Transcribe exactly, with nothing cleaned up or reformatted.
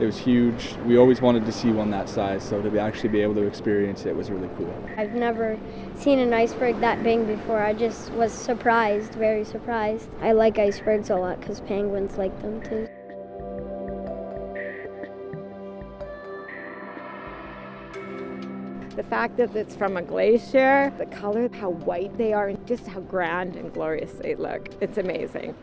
It was huge. We always wanted to see one that size, so to actually be able to experience it was really cool. I've never seen an iceberg that big before. I just was surprised, very surprised. I like icebergs a lot because penguins like them too. The fact that it's from a glacier, the color, how white they are, and just how grand and glorious they look, it's amazing.